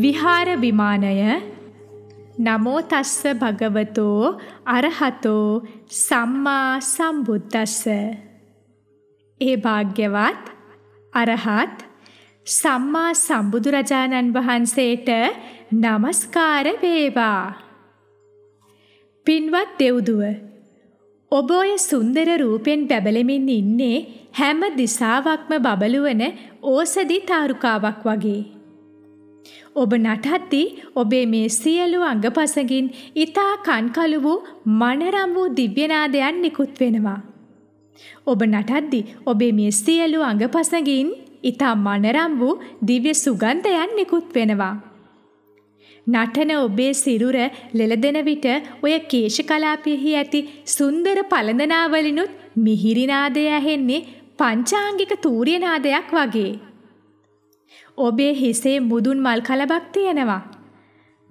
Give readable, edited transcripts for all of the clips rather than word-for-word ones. විහාර විමානය නමෝ තස්ස භගවතෝ අරහතෝ සම්මා සම්බුද්දස්ස. ඒ භාග්‍යවත් අරහත් සම්මා සම්බුදුරජාණන් වහන්සේට නමස්කාර වේවා. පින්වත් දෙව්දුව, ඔබ ඔය සුන්දර රූපෙන් බැබලෙමින් ඉන්නේ හැම දිසාවක්ම බබළුවන ඕසදි තාරුකාවක් වගේ. ඔබ නටද්දී ඔබේ මේ සියලු අංගපසකින් ඉතා කන්කලු වූ මනරම් වූ දිව්‍යනාදයන් නිකුත් වෙනවා. ඔබ නටද්දී ඔබේ මේ සියලු අංගපසකින් ඉතා මනරම් වූ දිව්‍ය සුගන්ධයන් නිකුත් වෙනවා. නටන ඔබේ සිරුර ලෙලදෙන විට ඔය කේශ කලාපයෙහි ඇති සුන්දර පළඳනාවලිනුත් මිහිරි නාදය ඇහෙන්නේ පංචාංගික තූර්ය නාදයක් වගේ. ඔබේ හිසේ මුදුන් මල් කලබක් තියෙනවා.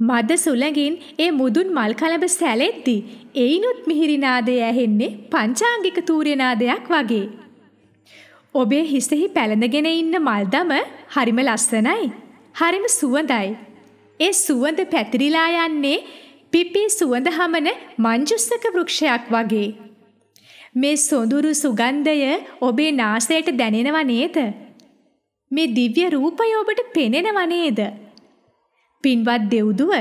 මද සුළඟින් ඒ මුදුන් මල් කලබ සැලෙද්දී එයිනුත් මිහිරි නාදය ඇහෙන්නේ පංචාංගික තූර්ය නාදයක් වගේ. ඔබේ හිසෙහි පැලඳගෙන ඉන්න මල්දම හරිම ලස්සනයි, හරිම සුවඳයි. ඒ සුවඳ පැතිරිලා යන්නේ පිපි සුවඳ හමන මංජුස්සක වෘක්ෂයක් වගේ. මේ සොඳුරු සුගන්ධය ඔබේ නාසයට දැනෙනව නේද? මේ දිව්‍ය රූපය ඔබට පෙනෙනව නේද? පින්වත් දෙව්දුව,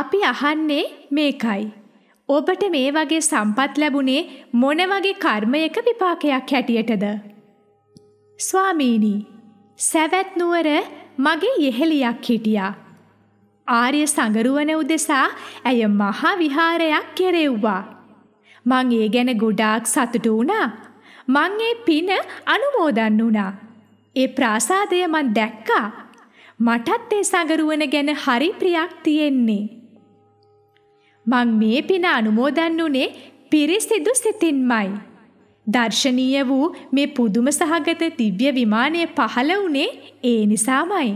අපි අහන්නේ මේකයි. ඔබට මේ වගේ සම්පත් ලැබුණේ මොන වගේ කර්මයක විපාකයක් හැටියටද? ස්වාමීනි, සවැත් නුවර මගේ යෙහෙලියක් හිටියා. ආර්ය සංගරුවන උදෙසා ඇය මහා විහාරයක් කෙරෙව්වා. මං ඒ ගැන ගොඩාක් සතුටු වුණා. මං ඒ පින අනුමෝදන් වුණා. ඒ ප්‍රාසාදය මං දැක්කා. මටත් ඒ සංගරුවන ගැන හරි ප්‍රියක් තියෙන්නේ. මං මේ පින අනුමෝදන් වුණේ පිරිසිදු සිතින්මයි. දර්ශනීය වූ මේ පුදුම සහගත දිව්‍ය විමානය පහළ වුණේ ඒ නිසාමයි.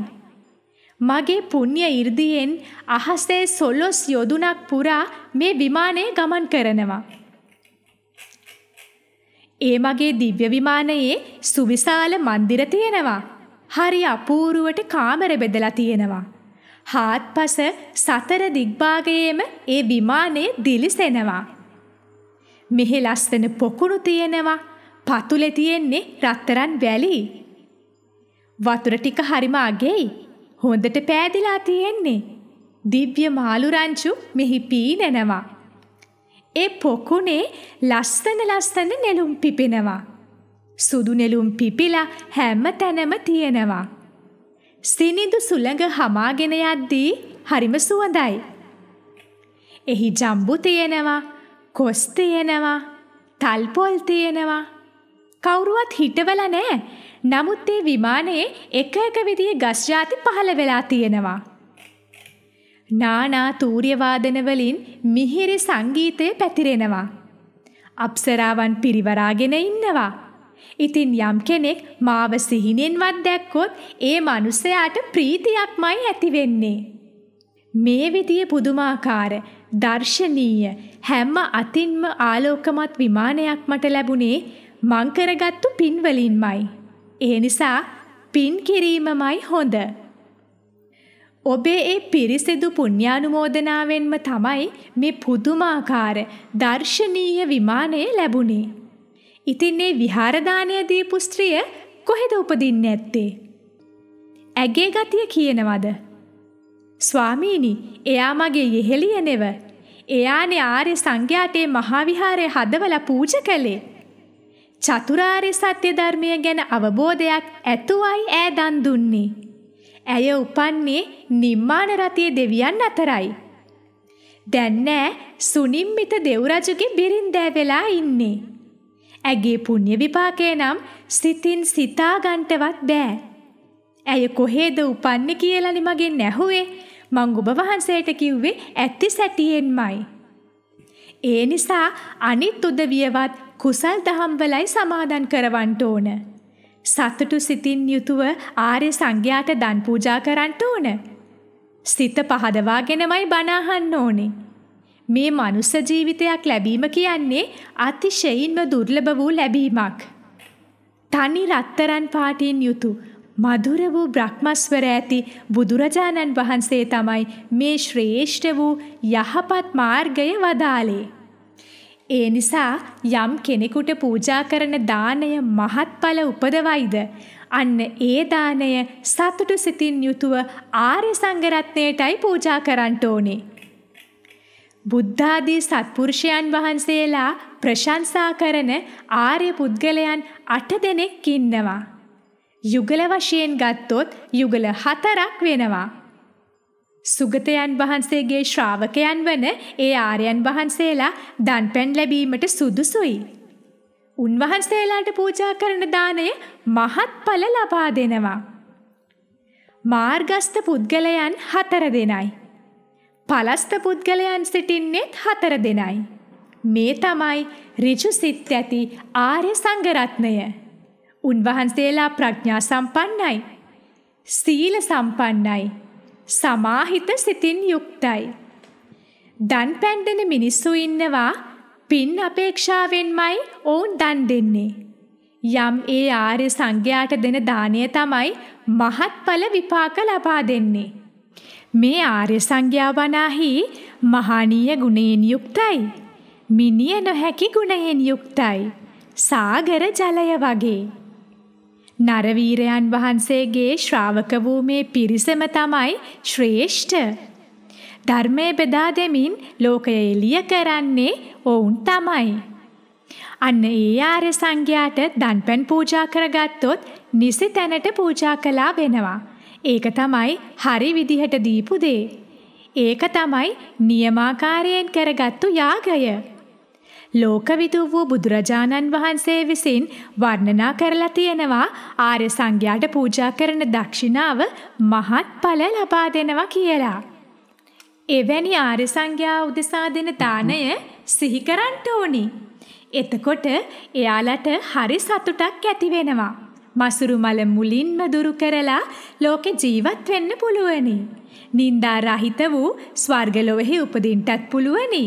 මගේ පුණ්‍ය 이르දියෙන් අහසේ සොළොස් යොදුනක් පුරා මේ විමානය ගමන් කරනවා. ඒ මගේ දිව්‍ය විමානයේ සුවිශාල મંદિર තියෙනවා. හරි අපූර්වට කාමර බෙදලා තියෙනවා. හාත්පස සතර දිග්භාගයේම ඒ විමානය දිලිසෙනවා. මෙහි ලස්සන පොකුණු තියෙනවා. පතුලේ තියෙන්නේ රත්තරන් වැලි. වතුර ටික හරිම අගෙයි. හොඳට පෑදිලා තියෙන්නේ. දිව්‍ය මාළු රංචු මෙහි පීනනවා. ඒ පොකුණේ ලස්සන ලස්සන නෙළුම් පිපෙනවා. සුදු නෙළුම් පිපිලා හැම තැනම තියෙනවා. සිනිඳු සුළඟ හමාගෙන යද්දී හරිම සුවඳයි. එහි ජම්බු තියෙනවා, කොස් තියෙනවා, තල්පොල් තියෙනවා. කවුරුවත් හිටවල නැහැ. නමුත් ඒ විමානයේ එක එක විදිහේ ගස් ජාති පහළ වෙලා තියෙනවා. නානා තූර්ය වාදන වලින් මිහිරි සංගීතය පැතිරෙනවා. අප්සරාවන් පිරිවරාගෙන ඉන්නවා. ඉතින් යම් කෙනෙක් මාව සිහිනෙන්වත් දැක්කොත් ඒ මිනිසයාට ප්‍රීතියක්මයි ඇති වෙන්නේ. මේ විදිහේ පුදුමාකාර දර්ශනීය හැම අතින්ම ආලෝකමත් විමානයක් මට ලැබුණේ මං කරගත්තු පින්වලින්මයි. ඒ නිසා පින් කිරීමමයි හොඳ. ඔබේ ඒ පිරිසිදු පුණ්‍යානුමෝදනාවෙන්ම තමයි මේ පුදුමාකාර දර්ශනීය විමානය ලැබුණේ. ඉතින් මේ විහාර දානය දීපු ස්ත්‍රිය කොහෙද උපදින්නේ ඇත්තේ? ඇගේ ගතිය කියනවද? ස්වාමීනි, එයා මගේ යෙහෙළිය නෙව. එයානේ ආර්ය සංඝයාට මේ මහා විහාරය හදවලා පූජා කළේ. චතුරාර්ය සත්‍ය ධර්මය ගැන අවබෝධයක් ඇතුවයි ඈ දන් දුන්නේ. ඇය උපන්නේ නිම්මාන රතියේ දෙවියන් අතරයි. දැන් නෑ සුනිම්මිත දෙව්රජුගේ බිරින්දෑ වෙලා ඉන්නේ. ඇගේ පුණ්‍ය විපාකේ නම් සිතින් සිතා ගන්නටවත් බෑ. ඇය කොහෙද උපන්නේ කියලානි මගෙන් ඇහුවේ. මං ඔබ වහන්සේට කිව්වේ ඇත්ති සැටියෙන්මයි. ඒ නිසා අනිත් උදවියවත් කුසල් දහම් වලයි සමාදන් කරවන්න ඕන. සතුටු සිතින් යුතුව ආර්ය සංඝයාට දන් පූජා කරන්න ඕන. සිත පහදවාගෙනමයි බණ අහන්න ඕනේ. මේ මනුස්ස ජීවිතයක් ලැබීම කියන්නේ අතිශයින්ම දුර්ලභ වූ ලැබීමක්. තනි රත්තරන් පාටින් යුතු मधुरवू ब्रह्मस्वरयति बुदुरजानन् वहंसे तमयि मे श्रेष्ठवू यहपत् मार्गय वदाले। ए निसा यम केनेकुट पूजा करन दानय महत्फल उपदवाइद अन्न ए दानय सतुटु सितिन युतुव आर्य संघरत्नयटई पूजा करंट ओने। बुद्धादी सत्पुरुषयन वहंसेला प्रशंसा करन आर्य पुद्गलयन 8 देनेक इन्नवा। युगल वशेन गत्तोत युगल 4ක් වෙනවා। සුගතයන් වහන්සේගේ ශ්‍රාවකයන් වන ඒ ආර්යයන් වහන්සේලා දන්පැන් ලැබීමට සුදුසුයි। උන්වහන්සේලාට පූජා කරන දාණය මහත්ඵල ලබා දෙනවා। මාර්ගස්ත පුද්ගලයන් 4 දෙනයි। පලස්ත පුද්ගලයන් සිටින්නේත් 4 දෙනයි। මේ තමයි ඍජු සිත් ඇති ආර්ය සංඝ රත්නය। උන්වහන්සේලා ප්‍රඥා සම්පන්නයි, සීල සම්පන්නයි, සමාහිත සිතින් යුක්තයි। දන් පෑන් දෙන මිනිස්සු ඉන්නවා පින් අපේක්ෂාවෙන්මයි ඔවුන් දන් දෙන්නේ। යම් ඒ ආර්ය සංඝයාට දෙන දාණය තමයි මහත්ඵල විපාක ලබා දෙන්නේ। මේ ආර්ය සංඝයා වනාහි මහානීය ගුණයෙන් යුක්තයි, මිනිය නොහැකි ගුණයෙන් යුක්තයි, සාගර ජලය වගේ। නරවීරයන් වහන්සේගේ ශ්‍රාවක වූ මේ පිරිසම තමයි ශ්‍රේෂ්ඨ। ධර්මයේ බෙදා දෙමින් ලෝකය එළිය කරන්නේ ඔවුන් තමයි। අන්න ඒ ආර්ය සංඝයාට දන්පැන් පූජා කරගත්තොත් නිසි තැනට පූජා කළා වෙනවා। ඒක තමයි හරි විදිහට දීපු දේ। ඒක තමයි නියමාකාරයෙන් කරගත්තු යාගය। ලෝකවිදු වූ බුදුරජාණන් වහන්සේ විසින් වර්ණනා කරලා තියෙනවා ආර්ය සංඝයාට පූජා කරන දක්ෂිනාව මහත්ඵල ලබා දෙනවා කියලා। එවැනි ආර්ය සංඝයා උදෙසා දෙන දාණය සිහි කරන්ට ඕනි। එතකොට එයාලට හරි සතුටක් ඇති වෙනවා। මසුරු මල මුලින්ම දුරු කරලා ලෝකේ ජීවත් වෙන්න පුළුවනි। නිന്ദා රහිත වූ ස්වර්ග ලොවෙහි උපදින්නත් පුළුවනි।